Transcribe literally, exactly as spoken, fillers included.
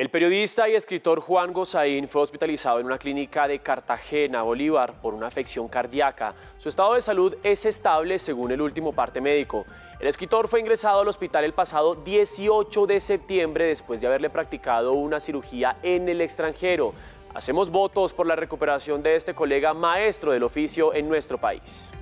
El periodista y escritor Juan Gossaín fue hospitalizado en una clínica de Cartagena, Bolívar, por una afección cardíaca. Su estado de salud es estable según el último parte médico. El escritor fue ingresado al hospital el pasado dieciocho de septiembre después de haberle practicado una cirugía en el extranjero. Hacemos votos por la recuperación de este colega maestro del oficio en nuestro país.